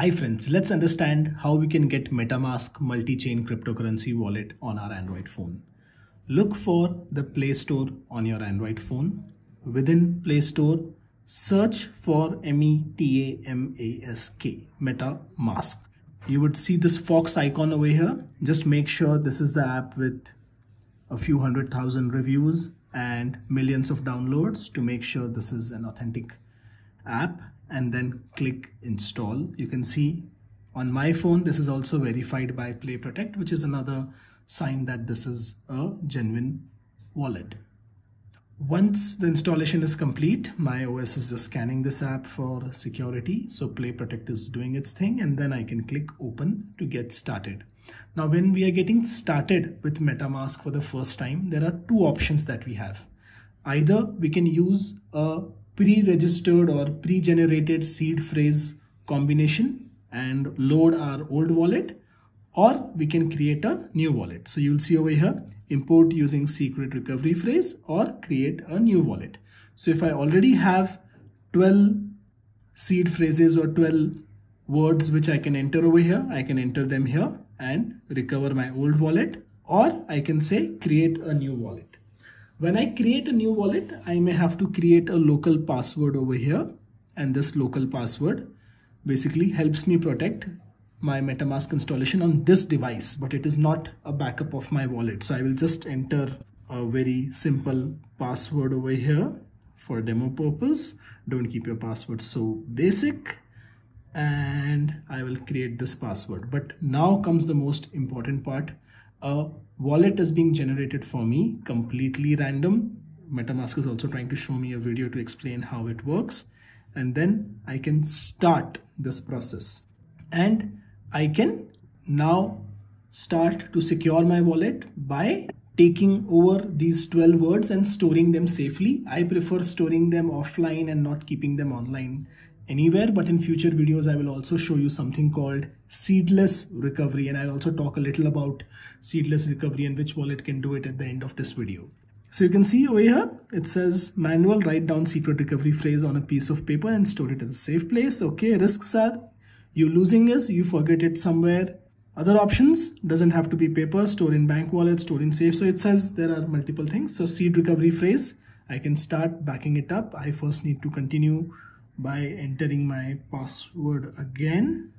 Hi friends, let's understand how we can get MetaMask multi-chain cryptocurrency wallet on our Android phone. Look for the Play Store on your Android phone. Within Play Store, search for M-E-T-A-M-A-S-K, MetaMask. You would see this fox icon over here. Just make sure this is the app with a few 100,000 reviews and millions of downloads to make sure this is an authentic app, and then click install. You can see on my phone this is also verified by Play Protect, which is another sign that this is a genuine wallet. Once the installation is complete, my OS is just scanning this app for security, so Play Protect is doing its thing, and then I can click open to get started. Now when we are getting started with MetaMask for the first time, there are two options that we have. Either we can use a pre-registered or pre-generated seed phrase combination and load our old wallet, or we can create a new wallet. So you'll see over here, import using secret recovery phrase or create a new wallet. So if I already have 12 seed phrases or 12 words which I can enter over here, I can enter them here and recover my old wallet, or I can say create a new wallet. When I create a new wallet, I may have to create a local password over here, and this local password basically helps me protect my MetaMask installation on this device, but it is not a backup of my wallet. So I will just enter a very simple password over here for demo purpose. Don't keep your password so basic, and I will create this password. But now comes the most important part. A wallet is being generated for me completely random. MetaMask is also trying to show me a video to explain how it works, and then I can start this process, and I can now start to secure my wallet by taking over these 12 words and storing them safely. I prefer storing them offline and not keeping them online anywhere, but in future videos I will also show you something called seedless recovery, and I'll also talk a little about seedless recovery and which wallet can do it at the end of this video. So you can see over here it says manual, write down secret recovery phrase on a piece of paper and store it at a safe place. Okay, risks are you losing is you forget it somewhere. Other options, doesn't have to be paper, store in bank wallet, store in safe. So it says there are multiple things. So seed recovery phrase, I can start backing it up. I first need to continue by entering my password again.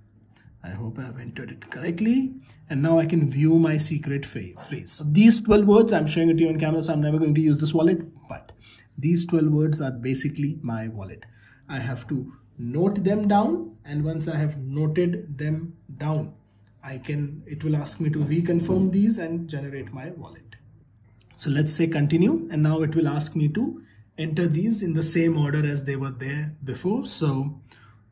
I hope I have entered it correctly, and now I can view my secret phrase. So these 12 words, I'm showing it to you on camera, so I'm never going to use this wallet, but these 12 words are basically my wallet. I have to note them down, and once I have noted them down, it will ask me to reconfirm these and generate my wallet. So let's say continue, and now it will ask me to enter these in the same order as they were there before. So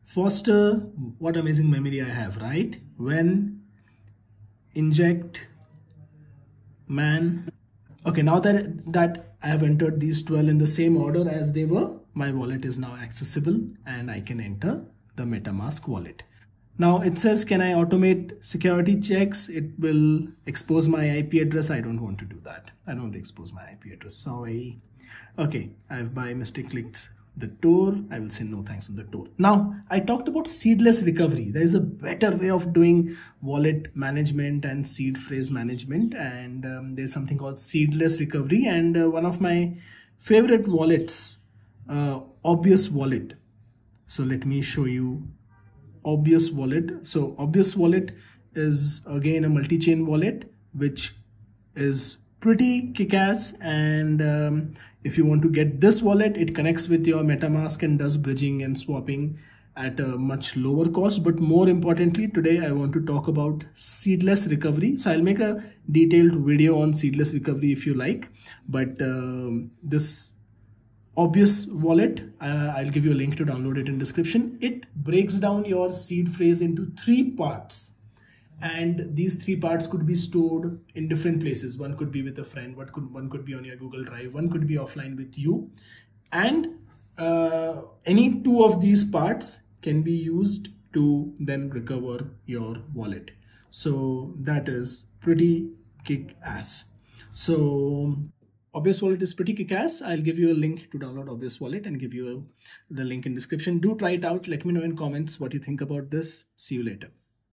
foster, what amazing memory I have, right? When, inject, man. Okay, now that I have entered these 12 in the same order as they were, my wallet is now accessible and I can enter the MetaMask wallet. Now it says, can I automate security checks? It will expose my IP address. I don't want to do that. I don't want to expose my IP address, sorry. Okay, I've by mistake clicked the door. I will say no thanks on the door. Now I talked about seedless recovery. There is a better way of doing wallet management and seed phrase management, and there's something called seedless recovery, and one of my favorite wallets, Obvious Wallet. So let me show you Obvious Wallet. So Obvious Wallet is again a multi-chain wallet which is pretty kick-ass, and if you want to get this wallet, it connects with your MetaMask and does bridging and swapping at a much lower cost. But more importantly, today I want to talk about seedless recovery. So I'll make a detailed video on seedless recovery if you like, but this Obvious Wallet, I'll give you a link to download it in description. It breaks down your seed phrase into three parts, and these three parts could be stored in different places. One could be with a friend, one could be on your Google Drive, one could be offline with you, and any two of these parts can be used to then recover your wallet. So that is pretty kick ass. So Obvious Wallet is pretty kick-ass. I'll give you a link to download Obvious Wallet and give you the link in description. Do try it out. Let me know in comments what you think about this. See you later.